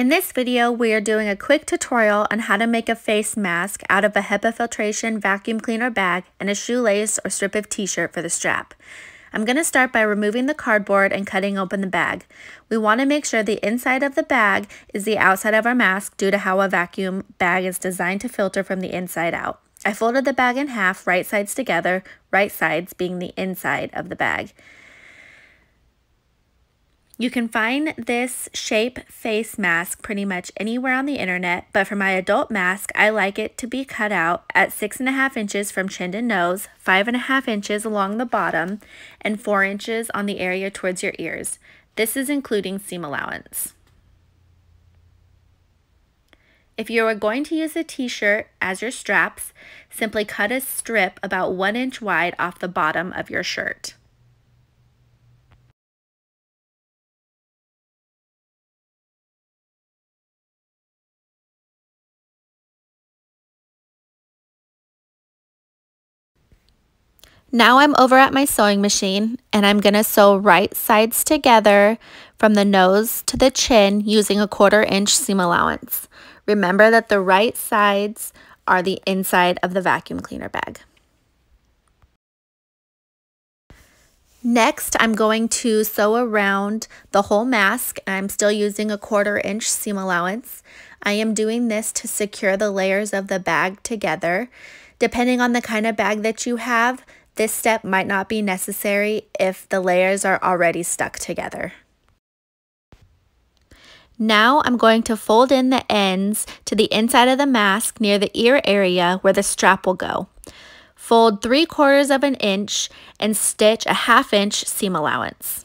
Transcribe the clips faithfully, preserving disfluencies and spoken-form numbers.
In this video, we are doing a quick tutorial on how to make a face mask out of a HEPA filtration vacuum cleaner bag and a shoelace or strip of t-shirt for the strap. I'm going to start by removing the cardboard and cutting open the bag. We want to make sure the inside of the bag is the outside of our mask due to how a vacuum bag is designed to filter from the inside out. I folded the bag in half, right sides together, right sides being the inside of the bag. You can find this shape face mask pretty much anywhere on the internet, but for my adult mask, I like it to be cut out at six and a half inches from chin to nose, five and a half inches along the bottom, and four inches on the area towards your ears. This is including seam allowance. If you are going to use a t-shirt as your straps, simply cut a strip about one inch wide off the bottom of your shirt. Now I'm over at my sewing machine and I'm going to sew right sides together from the nose to the chin using a quarter inch seam allowance. Remember that the right sides are the inside of the vacuum cleaner bag. Next, I'm going to sew around the whole mask, and I'm still using a quarter inch seam allowance. I am doing this to secure the layers of the bag together. Depending on the kind of bag that you have, this step might not be necessary if the layers are already stuck together. Now I'm going to fold in the ends to the inside of the mask near the ear area where the strap will go. Fold three quarters of an inch and stitch a half inch seam allowance.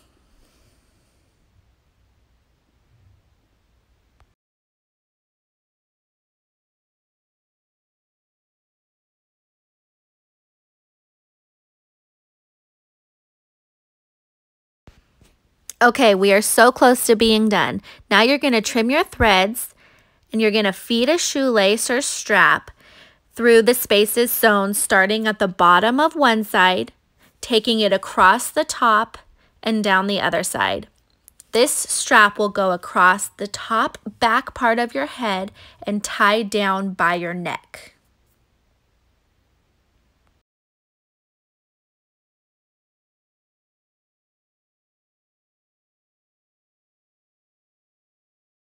Okay, we are so close to being done. Now you're going to trim your threads and you're going to feed a shoelace or strap through the spaces sewn, starting at the bottom of one side, taking it across the top and down the other side. This strap will go across the top back part of your head and tie down by your neck.